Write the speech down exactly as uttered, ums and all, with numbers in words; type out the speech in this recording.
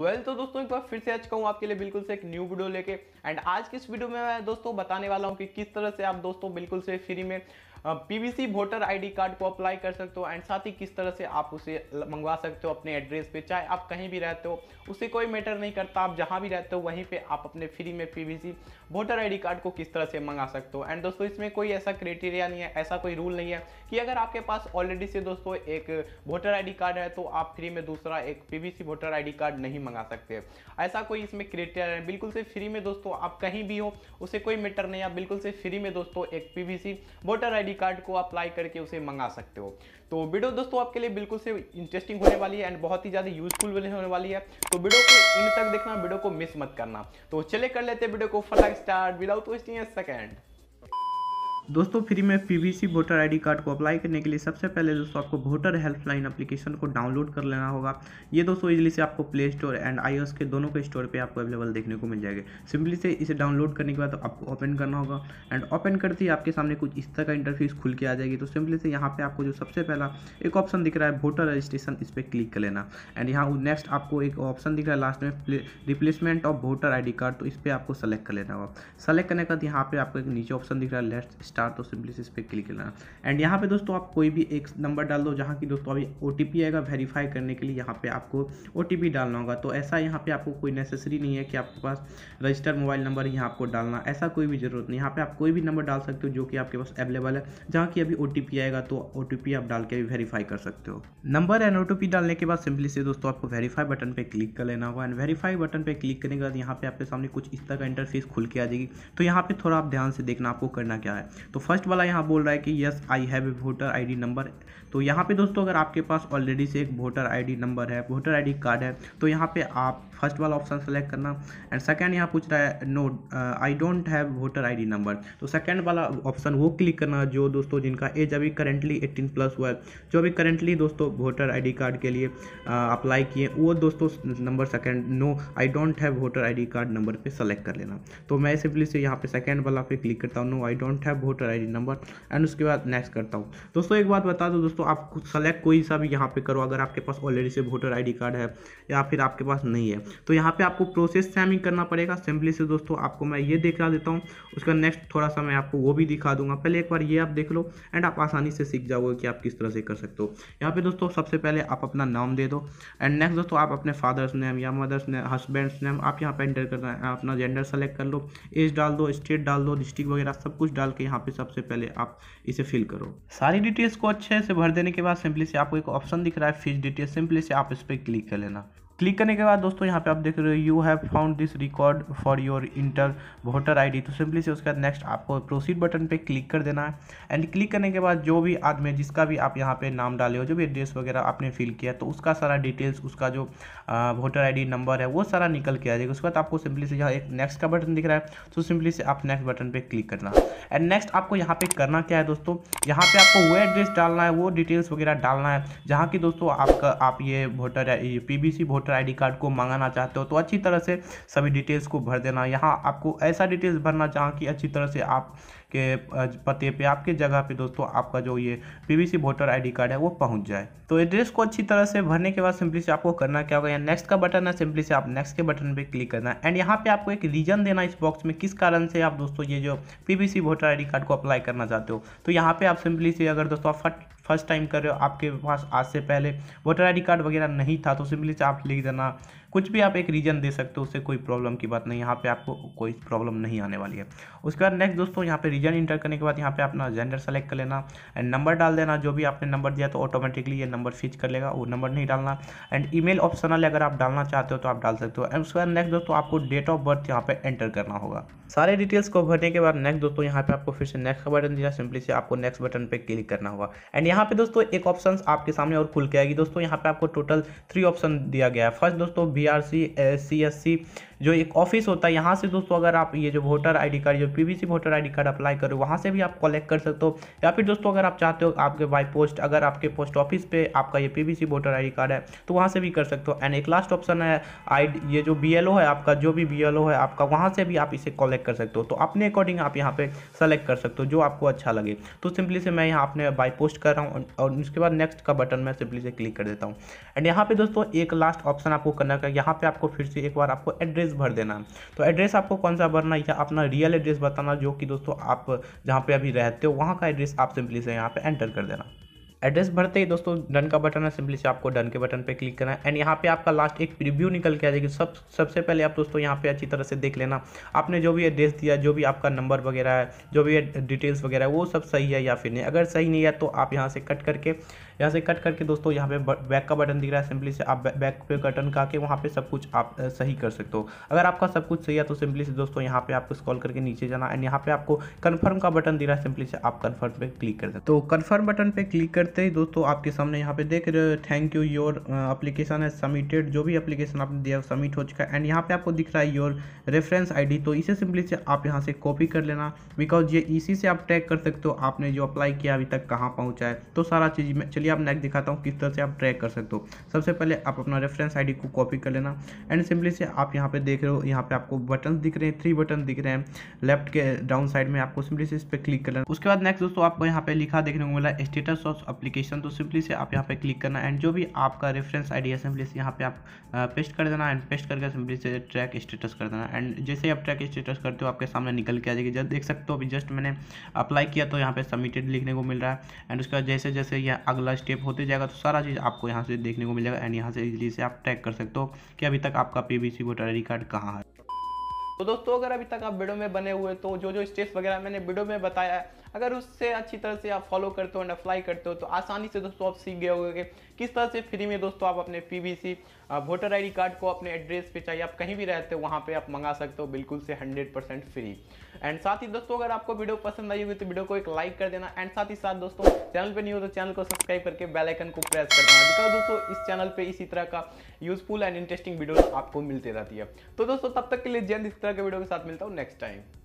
Well well, तो दोस्तों एक बार फिर से आज कहूँ आपके लिए बिल्कुल से एक न्यू वीडियो लेके। एंड आज की इस वीडियो में मैं दोस्तों बताने वाला हूँ कि किस तरह से आप दोस्तों बिल्कुल से फ्री में पीवीसी वोटर आईडी कार्ड को अप्लाई कर सकते हो। एंड साथ ही किस तरह से आप उसे मंगवा सकते हो अपने एड्रेस पे, चाहे आप कहीं भी रहते हो, उससे कोई मैटर नहीं करता। आप जहाँ भी रहते हो वहीं पे आप अपने फ्री में पीवीसी वोटर आईडी कार्ड को किस तरह से मंगा सकते हो। एंड दोस्तों इसमें कोई ऐसा क्राइटेरिया नहीं है, ऐसा कोई रूल नहीं है कि अगर आपके पास ऑलरेडी से दोस्तों एक वोटर आईडी कार्ड है तो आप फ्री में दूसरा एक पीवीसी वोटर आईडी कार्ड नहीं मंगा सकते। ऐसा कोई इसमें क्राइटेरिया है, बिल्कुल से फ्री में दोस्तों आप कहीं भी हो उसे कोई मैटर नहीं है, बिल्कुल से फ्री में दोस्तों एक पीवीसी वोटर आईडी कार्ड को अप्लाई करके उसे मंगा सकते हो। तो वीडियो दोस्तों आपके लिए बिल्कुल से इंटरेस्टिंग होने वाली है एंड बहुत ही ज्यादा यूजफुल होने वाली है। तो वीडियो को इन तक देखना, वीडियो को मिस मत करना। तो चले कर लेते हैं वीडियो को फटाक start without wasting a second. दोस्तों फ्री में पीवीसी वोटर आईडी कार्ड को अप्लाई करने के लिए सबसे पहले दोस्तों आपको वोटर हेल्पलाइन एप्लीकेशन को डाउनलोड कर लेना होगा। ये दोस्तों इजीली से आपको प्ले स्टोर एंड आईओएस के दोनों के स्टोर पे आपको अवेलेबल देखने को मिल जाएगा। सिंपली से इसे डाउनलोड करने के बाद तो आपको ओपन करना होगा एंड ओपन करते ही आपके सामने कुछ इस तरह का इंटरफेस खुल के आ जाएगी। तो सिंपली से यहाँ पर आपको जो सबसे पहला एक ऑप्शन दिख रहा है वोटर रजिस्ट्रेशन, इस पर क्लिक कर लेना। एंड यहाँ नेक्स्ट आपको एक ऑप्शन दिख रहा है लास्ट में replacement of voter ID card, तो इस पर आपको सेलेक्ट कर लेना होगा। सेलेक्ट करने के बाद यहाँ पर आपको एक नीचे ऑप्शन दिख रहा है लेट्स, तो सिंपली इस पर क्लिक करना। एंड यहाँ पे दोस्तों आप कोई भी एक नंबर डाल दो जहाँ की दोस्तों अभी ओटीपी आएगा वेरीफाई करने के लिए, यहाँ पे आपको ओटीपी डालना होगा। तो ऐसा यहाँ पे आपको कोई नेसेसरी नहीं है कि आपके पास रजिस्टर मोबाइल नंबर यहाँ आपको डालना, ऐसा कोई भी जरूरत नहीं। यहाँ पे आप कोई भी नंबर डाल सकते हो जो कि आपके पास अवेलेबल है, जहाँ की अभी ओटीपी आएगा तो ओटीपी आप डाल के भी वेरीफाई कर सकते हो। नंबर एंड ओटीपी डालने के बाद सिंपली से दोस्तों आपको वेरीफाई बटन पर क्लिक कर लेना होगा। एंड वेरीफाई बटन पर क्लिक करने के बाद यहाँ पे आपके सामने कुछ इस तरह का इंटरफेस खुल के आ जाएगी। तो यहाँ पे थोड़ा आप ध्यान से देखना आपको करना क्या है। तो फर्स्ट वाला यहाँ बोल रहा है कि yes I have a voter ID number. तो यहाँ पे दोस्तों अगर आपके पास ऑलरेडी से एक वोटर आईडी नंबर है, वोटर आईडी कार्ड है, तो यहाँ पे आप फर्स्ट वाला ऑप्शन सेलेक्ट करना। एंड सेकंड यहाँ पूछ रहा है no I don't have voter ID number, तो सेकंड वाला ऑप्शन वो क्लिक करना जो दोस्तों जिनका एज अभी करेंटली एटीन प्लस हुआ है, जो अभी करेंटली दोस्तों वोटर आईडी कार्ड के लिए अप्लाई किए, वो दोस्तों number second no I don't have voter ID card number पे सेलेक्ट कर लेना। तो मैं सिंपली से यहाँ पे सेकंड वाला पे क्लिक करता हूँ, no I don't have voter ID number, and उसके बाद नेक्स्ट करता हूँ। दोस्तों एक बात बता दो दोस्तों, आप सेलेक्ट कोई सा भी यहाँ पे करो अगर आपके पास ऑलरेडी से वोटर आईडी कार्ड है या फिर आपके पास नहीं है, तो यहाँ पे आपको प्रोसेस सेम ही करना पड़ेगा। सिंपली से दोस्तों आपको मैं ये दिखा देता हूँ, उसका नेक्स्ट थोड़ा सा मैं आपको वो भी दिखा दूंगा। पहले एक बार ये आप देख लो एंड आप आसानी से सीख जाओगे कि आप किस तरह से कर सकते हो। यहाँ पे दोस्तों सबसे पहले आप अपना नाम दे दो एंड नेक्स्ट दोस्तों आप अपने फादर्स नेम या मदर्स नेम, हस्बैंड्स नेम आप यहाँ पे एंटर करना है। अपना जेंडर सेलेक्ट कर लो, एज डाल दो, स्टेट डाल दो, डिस्ट्रिक्ट वगैरह सब कुछ डाल के यहाँ पे सबसे पहले आप इसे फिल करो। सारी डिटेल्स को अच्छे से भर देने के बाद सिंपली से आपको एक ऑप्शन दिख रहा है फीस डिटेल्स, सिंपली से आप इस पर क्लिक कर लेना। क्लिक करने के बाद दोस्तों यहाँ पे आप देख रहे हो you have found this record for your enter voter ID, तो सिंपली से उसके बाद नेक्स्ट आपको प्रोसीड बटन पे क्लिक कर देना है। एंड क्लिक करने के बाद जो भी आदमी जिसका भी आप यहाँ पे नाम डाले हो, जो भी एड्रेस वगैरह आपने फिल किया, तो उसका सारा डिटेल्स, उसका जो वोटर आईडी नंबर है वो सारा निकल के आ जाएगा। उसके बाद आपको सिंपली से यहाँ एक नेक्स्ट का बटन दिख रहा है, तो सिंपली से आप नेक्स्ट बटन पर क्लिक करना। एंड नेक्स्ट आपको यहाँ पर करना क्या है दोस्तों, यहाँ पर आपको वो एड्रेस डालना है, वो डिटेल्स वगैरह डालना है जहाँ की दोस्तों आपका आप ये voter PVC voter ID card को मांगना चाहते हो। तो अच्छी तरह से सभी डिटेल्स को भर देना। यहाँ आपको ऐसा डिटेल्स भरना जहाँ की अच्छी तरह से आपके पते पे, आपके जगह पे दोस्तों आपका जो ये पीवीसी वोटर आईडी कार्ड है वो पहुँच जाए। तो एड्रेस को अच्छी तरह से भरने के बाद सिंपली से आपको करना क्या होगा, यहाँ नेक्स्ट का बटन है, सिंपली से आप नेक्स्ट के बटन पे क्लिक करना है। एंड यहाँ पे आपको एक रीजन देना इस बॉक्स में, किस कारण से आप दोस्तों ये जो पीवीसी वोटर आईडी कार्ड को अप्लाई करना चाहते हो। तो यहाँ पे आप सिंपली से अगर दोस्तों आप फर्स्ट टाइम कर रहे हो, आपके पास आज से पहले वोटर आईडी कार्ड वगैरह नहीं था, तो सिंपली से आप लिख देना, कुछ भी आप एक रीजन दे सकते हो, उससे कोई प्रॉब्लम की बात नहीं, यहाँ पे आपको कोई प्रॉब्लम नहीं आने वाली है। उसके बाद नेक्स्ट दोस्तों यहाँ पे रीजन इंटर करने के बाद यहाँ पे अपना जेंडर सेलेक्ट कर लेना एंड नंबर डाल देना, जो भी आपने नंबर दिया तो ऑटोमेटिकली ये नंबर फिच कर लेगा, वो नंबर नहीं डालना। एंड ईमेल ऑप्शनल है, अगर आप डालना चाहते हो तो आप डाल सकते हो। एंड उसके बाद नेक्स्ट दोस्तों आपको डेट ऑफ बर्थ यहाँ पर एंटर करना होगा। सारे डिटेल्स को भरने के बाद नेक्स्ट दोस्तों यहाँ पे आपको फिर से नेक्स्ट का बटन दिया, सिंपली से आपको नेक्स्ट बटन पर क्लिक करना होगा। एंड यहाँ पे दोस्तों एक ऑप्शन आपके सामने और खुल के आएगी। दोस्तों यहाँ पे आपको टोटल थ्री ऑप्शन दिया गया है। फर्स्ट दोस्तों बीआरसी एससीएससी जो एक ऑफिस होता है, यहाँ से दोस्तों अगर आप ये जो वोटर आईडी कार्ड, जो PVC voter ID card apply करो, वहाँ से भी आप कलेक्ट कर सकते हो। या फिर दोस्तों अगर आप चाहते हो आपके बाय पोस्ट, अगर आपके पोस्ट ऑफिस पे आपका ये पीवीसी वोटर आईडी कार्ड है तो वहाँ से भी कर सकते हो। एंड एक लास्ट ऑप्शन है आईडी, ये जो बीएलओ है आपका, जो भी बीएलओ है आपका, वहाँ से भी आप इसे कलेक्ट कर सकते हो। तो अपने अकॉर्डिंग आप यहाँ पर सेलेक्ट कर सकते हो जो आपको अच्छा लगे। तो सिंपली से मैं यहाँ अपने बाय पोस्ट कर रहा हूँ और उसके बाद नेक्स्ट का बटन मैं सिंपली से क्लिक कर देता हूँ। एंड यहाँ पर दोस्तों एक लास्ट ऑप्शन आपको करना का। यहाँ पे आपको फिर से एक बार आपको एड्रेस भर देना। तो एड्रेस आपको कौन सा भरना है या अपना रियल एड्रेस बताना, जो कि दोस्तों आप जहाँ पे अभी रहते हो वहाँ का एड्रेस आप सिंपली से यहाँ पे एंटर कर देना। एड्रेस भरते ही दोस्तों डन का बटन है, सिंपली से आपको डन के बटन पे क्लिक करना है। एंड यहाँ पे आपका लास्ट एक प्रीव्यू निकल के आ जाएगी। सब सबसे पहले आप दोस्तों यहाँ पे अच्छी तरह से देख लेना आपने जो भी एड्रेस दिया, जो भी आपका नंबर वगैरह है, जो भी डिटेल्स वगैरह है, वो सब सही है या फिर नहीं। अगर सही नहीं है तो आप यहाँ से कट करके यहाँ से कट करके दोस्तों यहाँ पे बैक का बटन दिख रहा है, सिंपली से आप बैक पे बटन का के वहाँ पे सब कुछ आप सही कर सकते हो। अगर आपका सब कुछ सही है तो सिंपली से दोस्तों यहाँ पे आपको स्क्रॉल करके नीचे जाना। एंड यहाँ पे आपको कन्फर्म का बटन दिख रहा है, सिंपली से आप कन्फर्म पे क्लिक कर देना। तो कन्फर्म बटन पे क्लिक करते ही दोस्तों आपके सामने यहाँ पे देख रहे हो, थैंक यू योर एप्लीकेशन है सबमिटेड, जो भी एप्लीकेशन आपने दिया सबमिट हो चुका है। एंड यहाँ पे आपको दिख रहा है योर रेफरेंस आईडी, तो इसे सिंपली से आप यहाँ से कॉपी कर लेना, बिकॉज ये इसी से आप ट्रैक कर सकते हो आपने जो अप्लाई किया अभी तक कहाँ पहुँचा है। तो सारा चीज़ में चलिए आप नेक्स्ट दिखाता हूँ किस तरह से आप ट्रैक कर सकते हो। सबसे पहले आप अपना रेफरेंस आईडी को कॉपी कर लेना। एंड सिंपली से आप यहाँ पे देख रहे हो, यहाँ पे आपको बटन दिख रहे हैं, थ्री बटन दिख रहे हैं लेफ्ट के डाउन साइड में, आपको सिंपली से इस पर क्लिक कर लेना। उसके बाद नेक्स्ट दोस्तों आपको यहाँ पे लिखा देखने को मिला स्टेटस ऑफ एप्लीकेशन, तो सिंपली से आप यहाँ पे क्लिक करना। एंड जो भी आपका रेफरेंस आईडी है सिंपली से यहाँ पे आप पेस्ट कर देना। एंड पेस्ट करके सिंपली से ट्रैक स्टेटस कर देना। एंड जैसे आप ट्रैक स्टेटस करते हो आपके सामने निकल के आ जाएगी। जब देख सकते हो अभी जस्ट मैंने अप्लाई किया तो यहाँ पे सबमिटेड लिखने को मिल रहा है। एंड उसके बाद जैसे जैसे यह अगला स्टेप होते जाएगा तो सारा चीज़ आपको यहाँ से देखने को मिलेगा। एंड यहाँ से इजीली से आप ट्रैक कर सकते हो कि अभी तक आपका PVC voter I D card कहाँ है। तो दोस्तों अगर अभी तक आप वीडियो में बने हुए तो जो जो स्टेप्स वगैरह मैंने वीडियो में बताया है, अगर उससे अच्छी तरह से आप फॉलो करते हो एंड अप्लाई करते हो तो आसानी से दोस्तों आप सीख गए होगे कि किस तरह से फ्री में दोस्तों आप अपने पीबीसी वोटर आईडी कार्ड को अपने एड्रेस पे, चाहिए आप कहीं भी रहते हो वहाँ पे आप मंगा सकते हो, बिल्कुल से हंड्रेड परसेंट फ्री। एंड साथ ही दोस्तों अगर आपको वीडियो पसंद आई होगी तो वीडियो को एक लाइक कर देना। एंड साथ ही साथ दोस्तों चैनल पे नहीं हो तो चैनल को सब्सक्राइब करके बेल आइकन को प्रेस कर देना, बिकॉज दोस्तों इस चैनल पे इसी तरह का यूजफुल एंड इंटरेस्टिंग वीडियो आपको मिलते रहती है। तो दोस्तों तब तक के लिए जल्द इस तरह के वीडियो के साथ मिलता हूँ नेक्स्ट टाइम।